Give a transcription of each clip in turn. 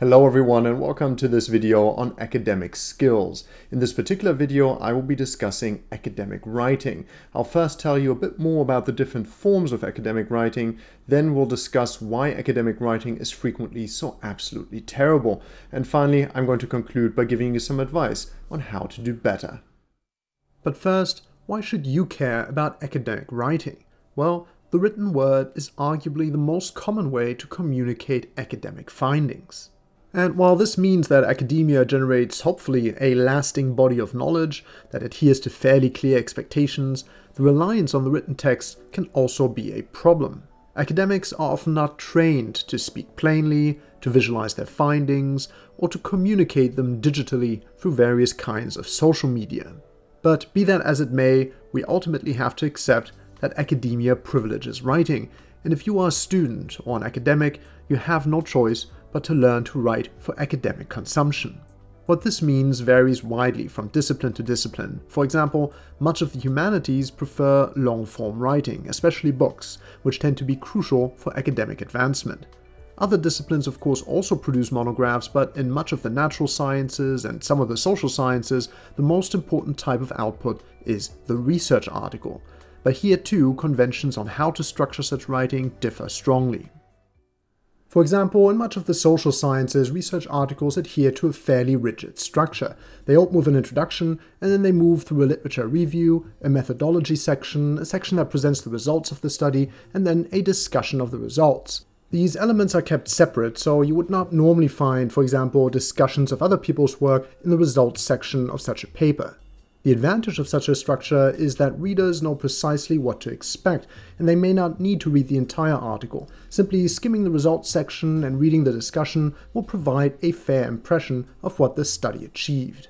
Hello everyone and welcome to this video on academic skills. In this particular video I will be discussing academic writing. I'll first tell you a bit more about the different forms of academic writing, then we'll discuss why academic writing is frequently so absolutely terrible. And finally I'm going to conclude by giving you some advice on how to do better. But first, why should you care about academic writing? Well, the written word is arguably the most common way to communicate academic findings. And while this means that academia generates, hopefully, a lasting body of knowledge that adheres to fairly clear expectations, the reliance on the written text can also be a problem. Academics are often not trained to speak plainly, to visualize their findings, or to communicate them digitally through various kinds of social media. But be that as it may, we ultimately have to accept that academia privileges writing, and if you are a student or an academic, you have no choice but to learn to write for academic consumption. What this means varies widely from discipline to discipline. For example, much of the humanities prefer long-form writing, especially books, which tend to be crucial for academic advancement. Other disciplines, of course, also produce monographs, but in much of the natural sciences and some of the social sciences, the most important type of output is the research article. But here too, conventions on how to structure such writing differ strongly. For example, in much of the social sciences, research articles adhere to a fairly rigid structure. They open with an introduction, and then they move through a literature review, a methodology section, a section that presents the results of the study, and then a discussion of the results. These elements are kept separate, so you would not normally find, for example, discussions of other people's work in the results section of such a paper. The advantage of such a structure is that readers know precisely what to expect, and they may not need to read the entire article. Simply skimming the results section and reading the discussion will provide a fair impression of what the study achieved.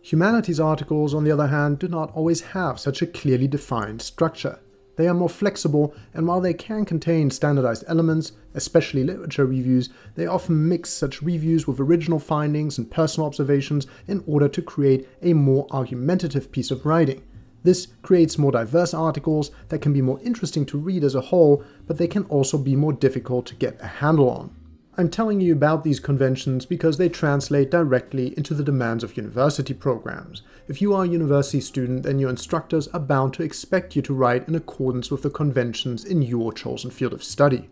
Humanities articles, on the other hand, do not always have such a clearly defined structure. They are more flexible, and while they can contain standardized elements, especially literature reviews, they often mix such reviews with original findings and personal observations in order to create a more argumentative piece of writing. This creates more diverse articles that can be more interesting to read as a whole, but they can also be more difficult to get a handle on. I'm telling you about these conventions because they translate directly into the demands of university programs. If you are a university student, then your instructors are bound to expect you to write in accordance with the conventions in your chosen field of study.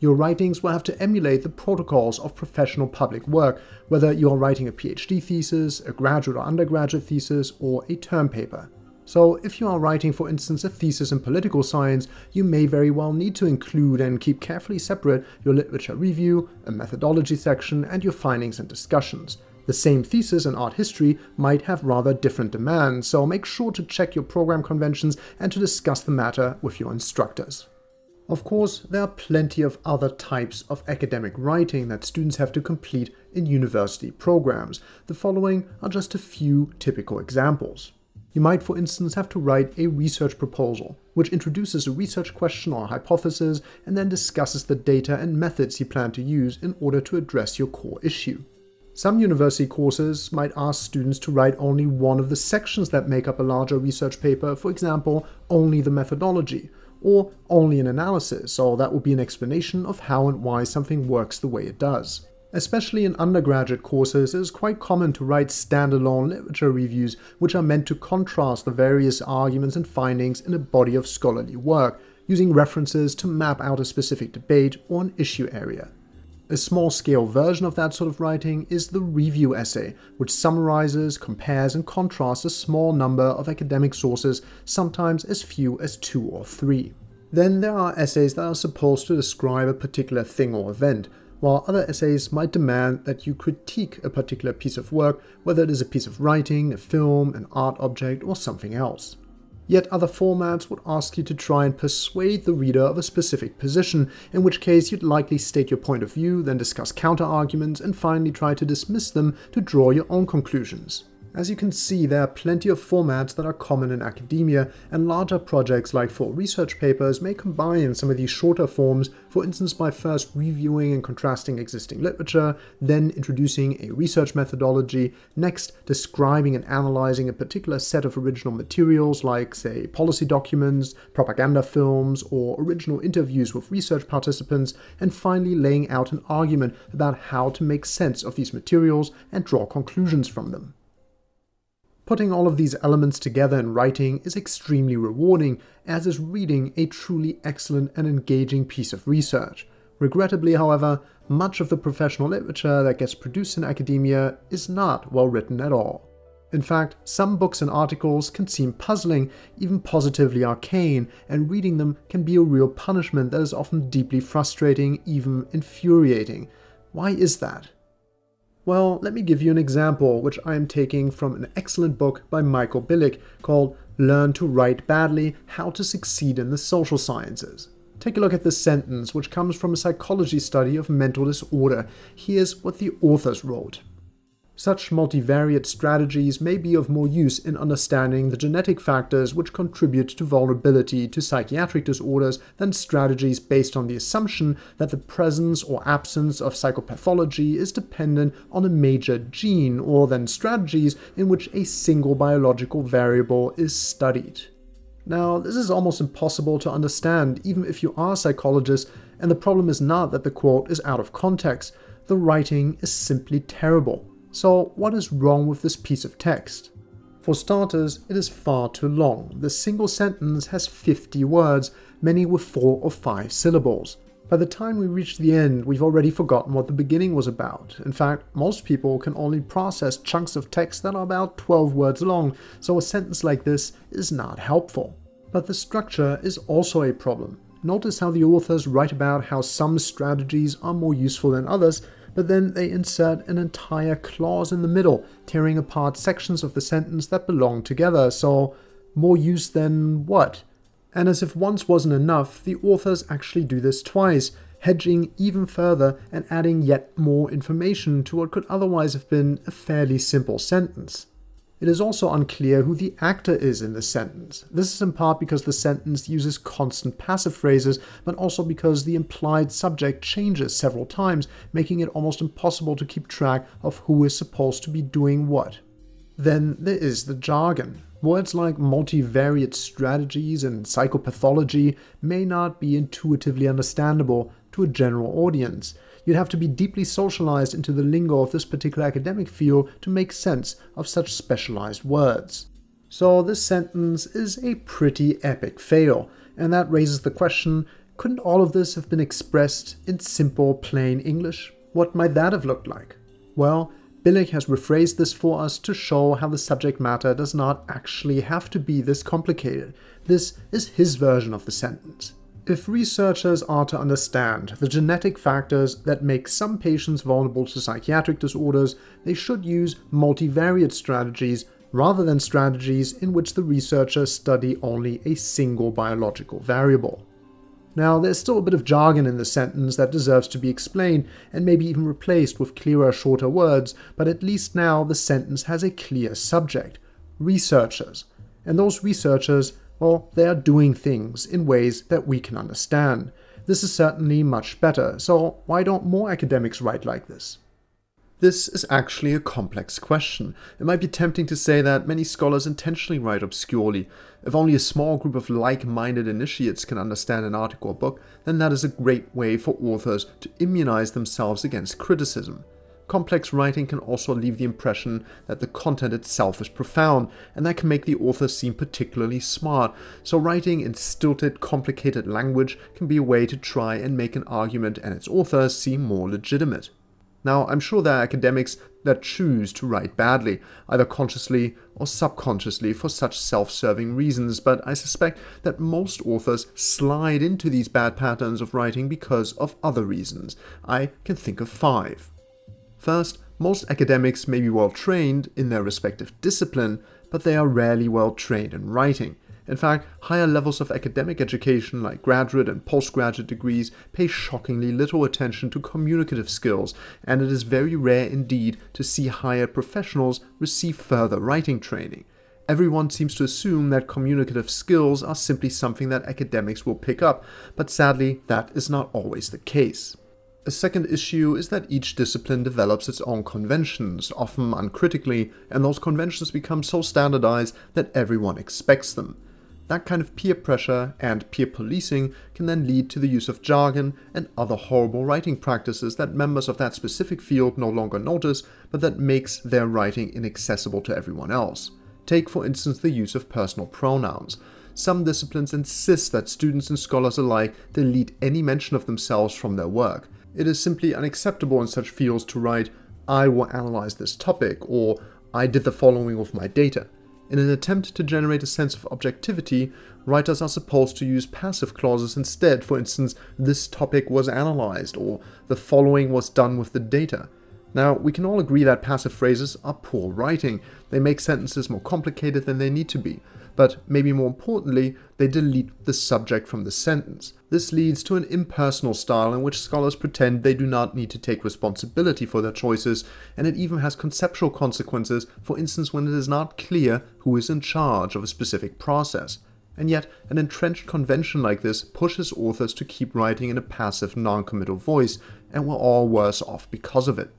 Your writings will have to emulate the protocols of professional public work, whether you are writing a PhD thesis, a graduate or undergraduate thesis, or a term paper. So if you are writing, for instance, a thesis in political science, you may very well need to include and keep carefully separate your literature review, a methodology section, and your findings and discussions. The same thesis in art history might have rather different demands, so make sure to check your program conventions and to discuss the matter with your instructors. Of course, there are plenty of other types of academic writing that students have to complete in university programs. The following are just a few typical examples. You might, for instance, have to write a research proposal, which introduces a research question or hypothesis and then discusses the data and methods you plan to use in order to address your core issue. Some university courses might ask students to write only one of the sections that make up a larger research paper, for example, only the methodology, or only an analysis, so that will be an explanation of how and why something works the way it does. Especially in undergraduate courses, it is quite common to write standalone literature reviews, which are meant to contrast the various arguments and findings in a body of scholarly work, using references to map out a specific debate or an issue area. A small-scale version of that sort of writing is the review essay, which summarizes, compares, and contrasts a small number of academic sources, sometimes as few as 2 or 3. Then there are essays that are supposed to describe a particular thing or event, while other essays might demand that you critique a particular piece of work, whether it is a piece of writing, a film, an art object, or something else. Yet other formats would ask you to try and persuade the reader of a specific position, in which case you'd likely state your point of view, then discuss counter-arguments, and finally try to dismiss them to draw your own conclusions. As you can see, there are plenty of formats that are common in academia, and larger projects like for research papers may combine some of these shorter forms, for instance by first reviewing and contrasting existing literature, then introducing a research methodology, next describing and analyzing a particular set of original materials like, say, policy documents, propaganda films, or original interviews with research participants, and finally laying out an argument about how to make sense of these materials and draw conclusions from them. Putting all of these elements together in writing is extremely rewarding, as is reading a truly excellent and engaging piece of research. Regrettably, however, much of the professional literature that gets produced in academia is not well written at all. In fact, some books and articles can seem puzzling, even positively arcane, and reading them can be a real punishment that is often deeply frustrating, even infuriating. Why is that? Well, let me give you an example, which I am taking from an excellent book by Michael Billig called Learn to Write Badly: How to Succeed in the Social Sciences. Take a look at this sentence, which comes from a psychology study of mental disorder. Here's what the authors wrote. Such multivariate strategies may be of more use in understanding the genetic factors which contribute to vulnerability to psychiatric disorders than strategies based on the assumption that the presence or absence of psychopathology is dependent on a major gene, or than strategies in which a single biological variable is studied. Now, this is almost impossible to understand, even if you are a psychologist, and the problem is not that the quote is out of context. The writing is simply terrible. So, what is wrong with this piece of text? For starters, it is far too long. The single sentence has 50 words, many with 4 or 5 syllables. By the time we reach the end, we've already forgotten what the beginning was about. In fact, most people can only process chunks of text that are about 12 words long, so a sentence like this is not helpful. But the structure is also a problem. Notice how the authors write about how some strategies are more useful than others, but then they insert an entire clause in the middle, tearing apart sections of the sentence that belong together, so more use than what? And as if once wasn't enough, the authors actually do this twice, hedging even further and adding yet more information to what could otherwise have been a fairly simple sentence. It is also unclear who the actor is in this sentence. This is in part because the sentence uses constant passive phrases, but also because the implied subject changes several times, making it almost impossible to keep track of who is supposed to be doing what. Then there is the jargon. Words like multivariate strategies and psychopathology may not be intuitively understandable to a general audience. You'd have to be deeply socialized into the lingo of this particular academic field to make sense of such specialized words. So this sentence is a pretty epic fail, and that raises the question, couldn't all of this have been expressed in simple, plain English? What might that have looked like? Well, Billig has rephrased this for us to show how the subject matter does not actually have to be this complicated. This is his version of the sentence. If researchers are to understand the genetic factors that make some patients vulnerable to psychiatric disorders, they should use multivariate strategies rather than strategies in which the researchers study only a single biological variable. Now, there's still a bit of jargon in the sentence that deserves to be explained and maybe even replaced with clearer, shorter words, but at least now the sentence has a clear subject: researchers. And those researchers, well, they are doing things in ways that we can understand. This is certainly much better, so why don't more academics write like this? This is actually a complex question. It might be tempting to say that many scholars intentionally write obscurely. If only a small group of like-minded initiates can understand an article or book, then that is a great way for authors to immunize themselves against criticism. Complex writing can also leave the impression that the content itself is profound, and that can make the author seem particularly smart. So writing in stilted, complicated language can be a way to try and make an argument and its author seem more legitimate. Now, I'm sure there are academics that choose to write badly, either consciously or subconsciously, for such self-serving reasons, but I suspect that most authors slide into these bad patterns of writing because of other reasons. I can think of 5. First, most academics may be well trained in their respective discipline, but they are rarely well trained in writing. In fact, higher levels of academic education like graduate and postgraduate degrees pay shockingly little attention to communicative skills, and it is very rare indeed to see hired professionals receive further writing training. Everyone seems to assume that communicative skills are simply something that academics will pick up, but sadly, that is not always the case. A second issue is that each discipline develops its own conventions, often uncritically, and those conventions become so standardized that everyone expects them. That kind of peer pressure and peer policing can then lead to the use of jargon and other horrible writing practices that members of that specific field no longer notice, but that makes their writing inaccessible to everyone else. Take, for instance, the use of personal pronouns. Some disciplines insist that students and scholars alike delete any mention of themselves from their work. It is simply unacceptable in such fields to write, "I will analyze this topic," or "I did the following with my data." In an attempt to generate a sense of objectivity, writers are supposed to use passive clauses instead, for instance, "this topic was analyzed," or "the following was done with the data." Now, we can all agree that passive phrases are poor writing. They make sentences more complicated than they need to be. But maybe more importantly, they delete the subject from the sentence. This leads to an impersonal style in which scholars pretend they do not need to take responsibility for their choices, and it even has conceptual consequences, for instance, when it is not clear who is in charge of a specific process. And yet, an entrenched convention like this pushes authors to keep writing in a passive, non-committal voice, and we're all worse off because of it.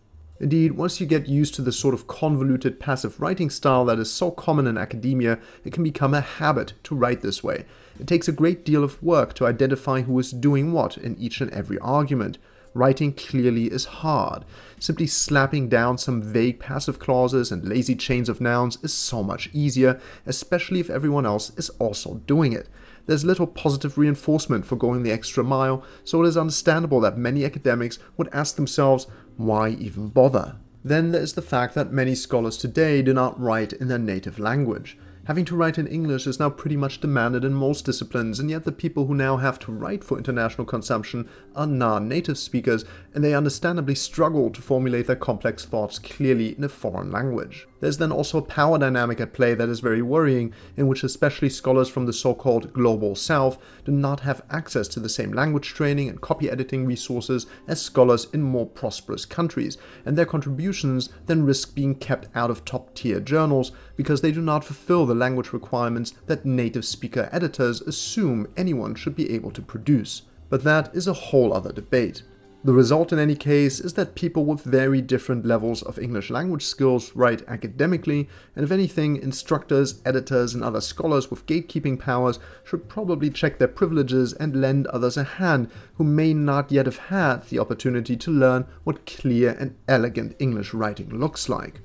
Indeed, once you get used to the sort of convoluted passive writing style that is so common in academia, it can become a habit to write this way. It takes a great deal of work to identify who is doing what in each and every argument. Writing clearly is hard. Simply slapping down some vague passive clauses and lazy chains of nouns is so much easier, especially if everyone else is also doing it. There's little positive reinforcement for going the extra mile, so it is understandable that many academics would ask themselves, why even bother? Then there's the fact that many scholars today do not write in their native language. Having to write in English is now pretty much demanded in most disciplines, and yet the people who now have to write for international consumption are non-native speakers, and they understandably struggle to formulate their complex thoughts clearly in a foreign language. There's then also a power dynamic at play that is very worrying, in which especially scholars from the so-called Global South do not have access to the same language training and copy editing resources as scholars in more prosperous countries, and their contributions then risk being kept out of top-tier journals because they do not fulfill the language requirements that native speaker editors assume anyone should be able to produce. But that is a whole other debate. The result in any case is that people with very different levels of English language skills write academically, and if anything, instructors, editors, and other scholars with gatekeeping powers should probably check their privileges and lend others a hand who may not yet have had the opportunity to learn what clear and elegant English writing looks like.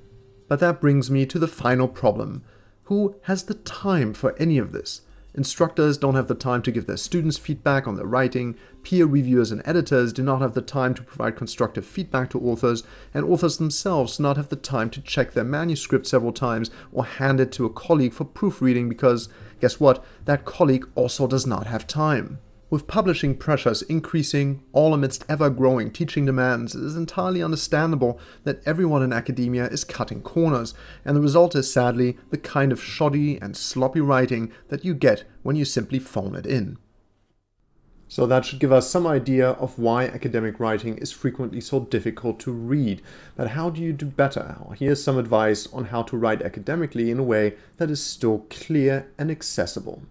But that brings me to the final problem. Who has the time for any of this? Instructors don't have the time to give their students feedback on their writing, peer reviewers and editors do not have the time to provide constructive feedback to authors, and authors themselves do not have the time to check their manuscript several times or hand it to a colleague for proofreading because, guess what, that colleague also does not have time. With publishing pressures increasing, all amidst ever-growing teaching demands, it is entirely understandable that everyone in academia is cutting corners, and the result is sadly the kind of shoddy and sloppy writing that you get when you simply phone it in. So that should give us some idea of why academic writing is frequently so difficult to read. But how do you do better? Well, here's some advice on how to write academically in a way that is still clear and accessible.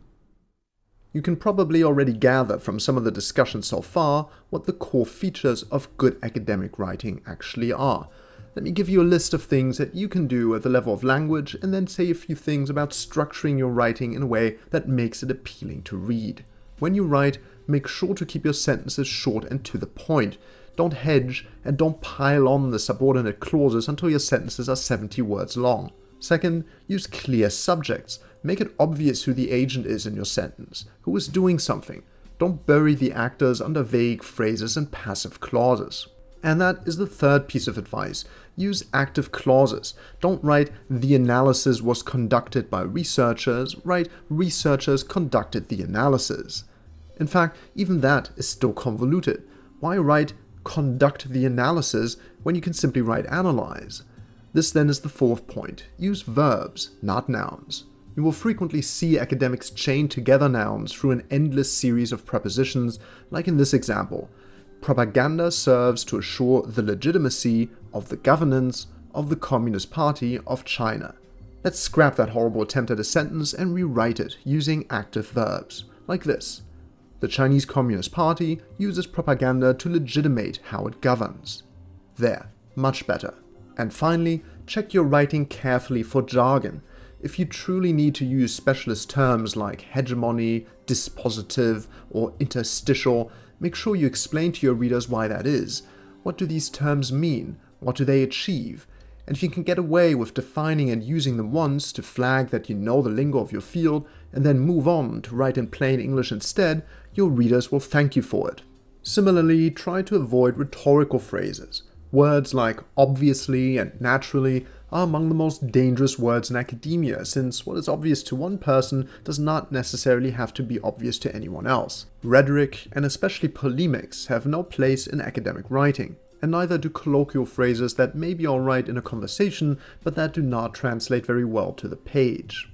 You can probably already gather from some of the discussion so far what the core features of good academic writing actually are. Let me give you a list of things that you can do at the level of language and then say a few things about structuring your writing in a way that makes it appealing to read. When you write, make sure to keep your sentences short and to the point. Don't hedge and don't pile on the subordinate clauses until your sentences are 70 words long. Second, use clear subjects. Make it obvious who the agent is in your sentence, who is doing something. Don't bury the actors under vague phrases and passive clauses. And that is the third piece of advice. Use active clauses. Don't write, "the analysis was conducted by researchers." Write, "researchers conducted the analysis." In fact, even that is still convoluted. Why write, "conduct the analysis," when you can simply write, "analyze"? This then is the fourth point. Use verbs, not nouns. You will frequently see academics chain together nouns through an endless series of prepositions, like in this example. Propaganda serves to assure the legitimacy of the governance of the Communist Party of China. Let's scrap that horrible attempt at a sentence and rewrite it using active verbs, like this. The Chinese Communist Party uses propaganda to legitimate how it governs. There, much better. And finally, check your writing carefully for jargon. If you truly need to use specialist terms like hegemony, dispositive, or interstitial, make sure you explain to your readers why that is. What do these terms mean? What do they achieve? And if you can get away with defining and using them once to flag that you know the lingo of your field, and then move on to write in plain English instead, your readers will thank you for it. Similarly, try to avoid rhetorical phrases. Words like obviously and naturally are among the most dangerous words in academia, since what is obvious to one person does not necessarily have to be obvious to anyone else. Rhetoric, and especially polemics, have no place in academic writing. And neither do colloquial phrases that may be alright in a conversation, but that do not translate very well to the page.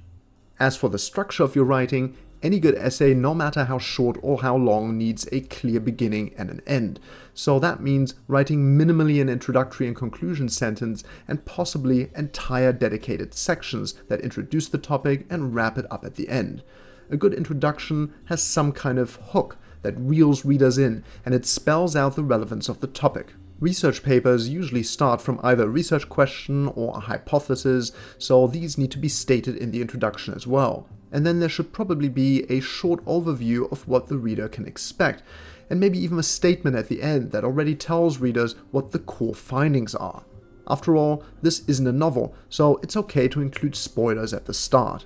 As for the structure of your writing, any good essay, no matter how short or how long, needs a clear beginning and an end. So that means writing minimally an introductory and conclusion sentence, and possibly entire dedicated sections that introduce the topic and wrap it up at the end. A good introduction has some kind of hook that reels readers in, and it spells out the relevance of the topic. Research papers usually start from either a research question or a hypothesis, so these need to be stated in the introduction as well. And then there should probably be a short overview of what the reader can expect, and maybe even a statement at the end that already tells readers what the core findings are. After all, this isn't a novel, so it's okay to include spoilers at the start.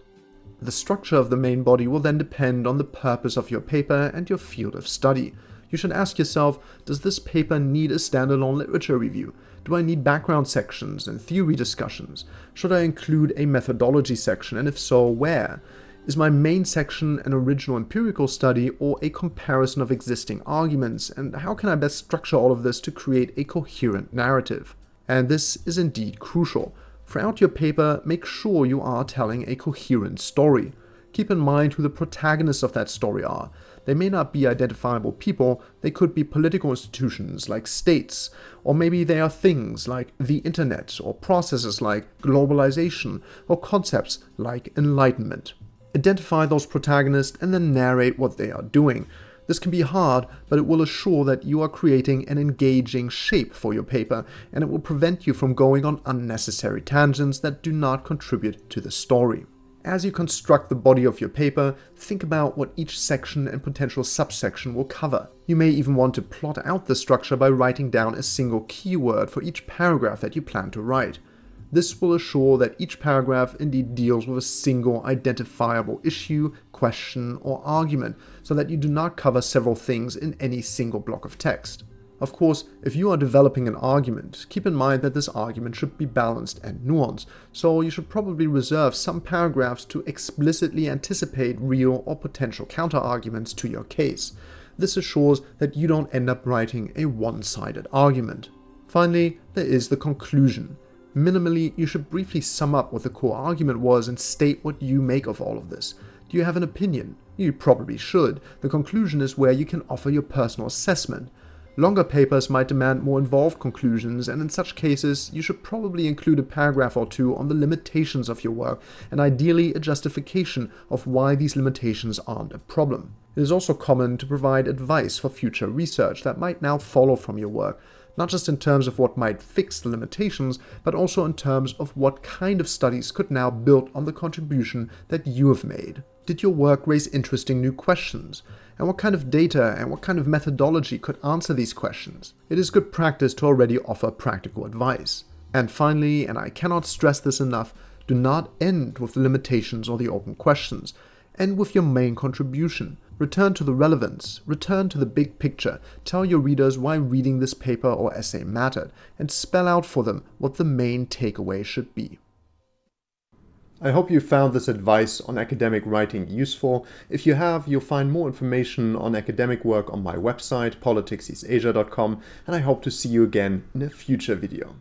The structure of the main body will then depend on the purpose of your paper and your field of study. You should ask yourself, does this paper need a standalone literature review? Do I need background sections and theory discussions? Should I include a methodology section, and if so, where? Is my main section an original empirical study or a comparison of existing arguments, and how can I best structure all of this to create a coherent narrative? And this is indeed crucial. Throughout your paper, make sure you are telling a coherent story. Keep in mind who the protagonists of that story are. They may not be identifiable people, they could be political institutions like states, or maybe they are things like the internet, or processes like globalization, or concepts like enlightenment. Identify those protagonists and then narrate what they are doing. This can be hard, but it will assure that you are creating an engaging shape for your paper, and it will prevent you from going on unnecessary tangents that do not contribute to the story. As you construct the body of your paper, think about what each section and potential subsection will cover. You may even want to plot out the structure by writing down a single keyword for each paragraph that you plan to write. This will assure that each paragraph indeed deals with a single identifiable issue, question, or argument, so that you do not cover several things in any single block of text. Of course, if you are developing an argument, keep in mind that this argument should be balanced and nuanced, so you should probably reserve some paragraphs to explicitly anticipate real or potential counter-arguments to your case. This assures that you don't end up writing a one-sided argument. Finally, there is the conclusion. Minimally, you should briefly sum up what the core argument was and state what you make of all of this. Do you have an opinion? You probably should. The conclusion is where you can offer your personal assessment. Longer papers might demand more involved conclusions, and in such cases, you should probably include a paragraph or two on the limitations of your work, and ideally a justification of why these limitations aren't a problem. It is also common to provide advice for future research that might now follow from your work, not just in terms of what might fix the limitations, but also in terms of what kind of studies could now build on the contribution that you have made. Did your work raise interesting new questions? And what kind of data and what kind of methodology could answer these questions? It is good practice to already offer practical advice. And finally, and I cannot stress this enough, do not end with the limitations or the open questions. End with your main contribution. Return to the relevance, return to the big picture, tell your readers why reading this paper or essay mattered, and spell out for them what the main takeaway should be. I hope you found this advice on academic writing useful. If you have, you'll find more information on academic work on my website, politics-east-asia.com, and I hope to see you again in a future video.